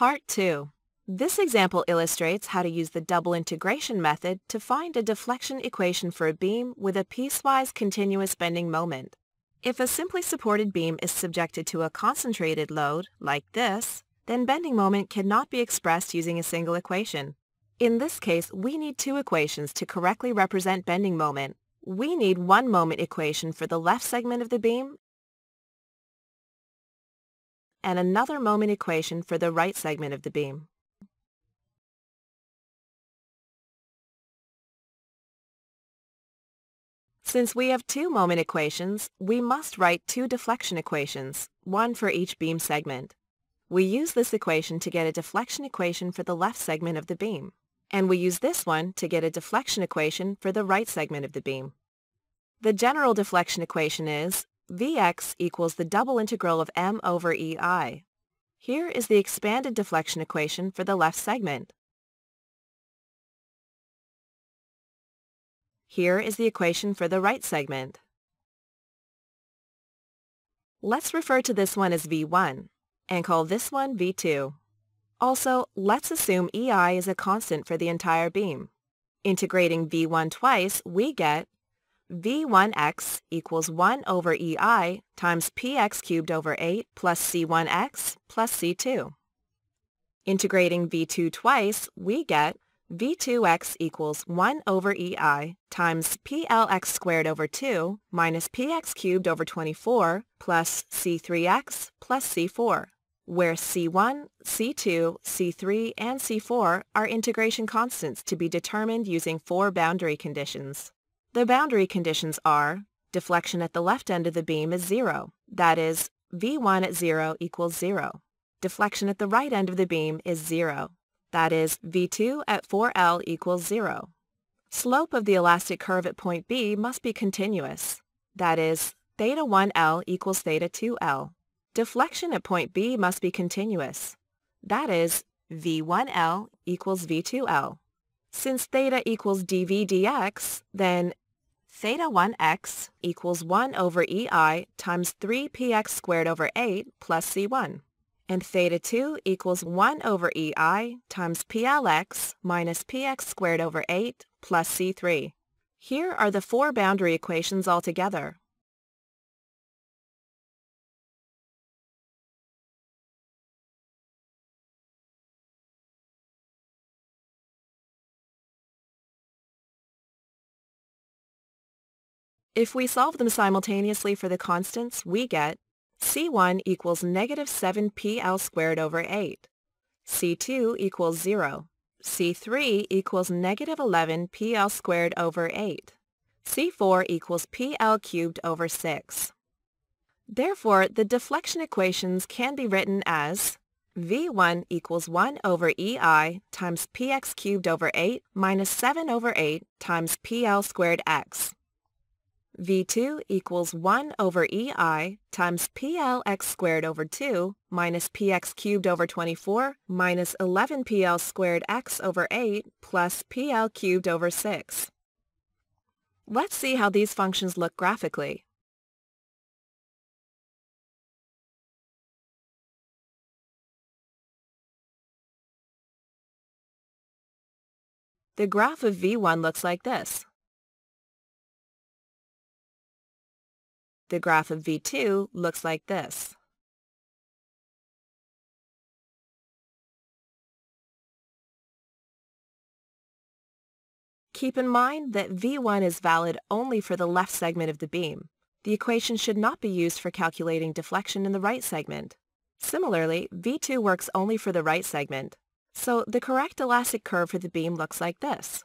Part 2. This example illustrates how to use the double integration method to find a deflection equation for a beam with a piecewise continuous bending moment. If a simply supported beam is subjected to a concentrated load, like this, then bending moment cannot be expressed using a single equation. In this case, we need two equations to correctly represent bending moment. We need one moment equation for the left segment of the beam and another moment equation for the right segment of the beam. Since we have two moment equations, we must write two deflection equations, one for each beam segment. We use this equation to get a deflection equation for the left segment of the beam, and we use this one to get a deflection equation for the right segment of the beam. The general deflection equation is Vx equals the double integral of m over ei. Here is the expanded deflection equation for the left segment. Here is the equation for the right segment. Let's refer to this one as V1, and call this one V2. Also, let's assume EI is a constant for the entire beam. Integrating V1 twice, we get V1x equals 1 over EI times Px cubed over 8 plus C1x plus C2. Integrating V2 twice, we get V2x equals 1 over EI times PLx squared over 2 minus PX cubed over 24 plus C3x plus C4, where C1, C2, C3, and C4 are integration constants to be determined using four boundary conditions. The boundary conditions are deflection at the left end of the beam is 0, that is, V1 at 0 equals 0. Deflection at the right end of the beam is 0. That is, V2 at 4L equals 0. Slope of the elastic curve at point B must be continuous. That is, theta 1L equals theta 2L. Deflection at point B must be continuous. That is, V1L equals V2L. Since theta equals dV dx, then theta 1x equals 1 over EI times 3px squared over 8 plus C1. And theta 2 equals 1 over EI times PLx minus PX squared over 8 plus C3. Here are the four boundary equations altogether. If we solve them simultaneously for the constants, we get C1 equals negative 7PL squared over 8, C2 equals 0, C3 equals negative 11PL squared over 8, C4 equals PL cubed over 6. Therefore, the deflection equations can be written as V1 equals 1 over EI times PX cubed over 8 minus 7 over 8 times PL squared x. V2 equals 1 over EI times PLx squared over 2 minus PX cubed over 24 minus 11PL squared x over 8 plus PL cubed over 6. Let's see how these functions look graphically. The graph of V1 looks like this. The graph of V2 looks like this. Keep in mind that V1 is valid only for the left segment of the beam. The equation should not be used for calculating deflection in the right segment. Similarly, V2 works only for the right segment. So the correct elastic curve for the beam looks like this.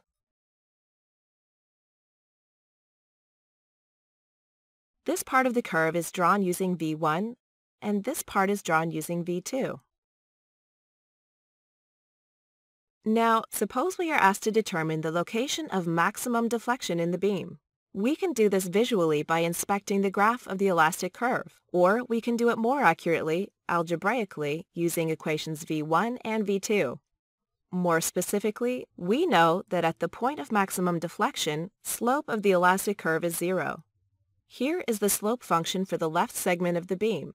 This part of the curve is drawn using V1, and this part is drawn using V2. Now, suppose we are asked to determine the location of maximum deflection in the beam. We can do this visually by inspecting the graph of the elastic curve, or we can do it more accurately, algebraically, using equations V1 and V2. More specifically, we know that at the point of maximum deflection, slope of the elastic curve is 0. Here is the slope function for the left segment of the beam.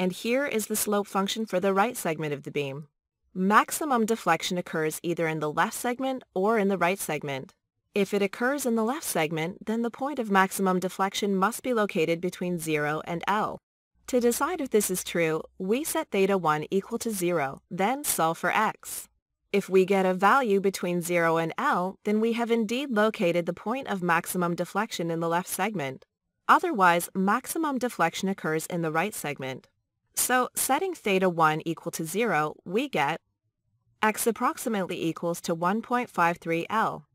and here is the slope function for the right segment of the beam. Maximum deflection occurs either in the left segment or in the right segment. If it occurs in the left segment, then the point of maximum deflection must be located between 0 and L. To decide if this is true, we set theta 1 equal to 0, then solve for x. If we get a value between 0 and L, then we have indeed located the point of maximum deflection in the left segment. Otherwise, maximum deflection occurs in the right segment. So, setting theta 1 equal to 0, we get x approximately equals to 1.53 L.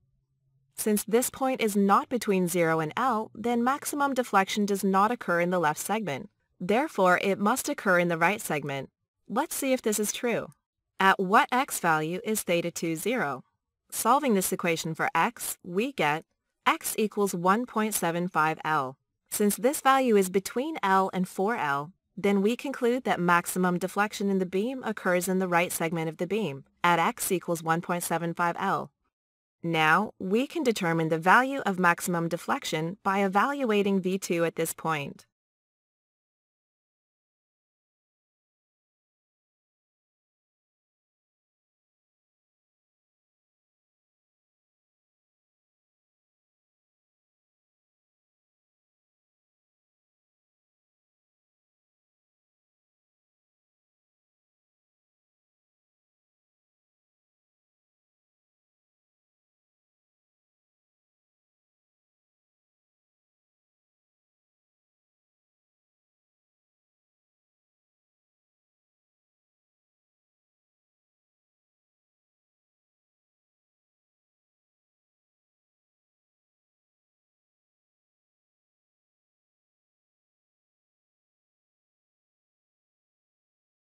Since this point is not between 0 and L, then maximum deflection does not occur in the left segment. Therefore, it must occur in the right segment. Let's see if this is true. At what x value is theta 2, 0? Solving this equation for x, we get x equals 1.75 L. Since this value is between L and 4L, then we conclude that maximum deflection in the beam occurs in the right segment of the beam, at x equals 1.75 L. Now, we can determine the value of maximum deflection by evaluating V2 at this point.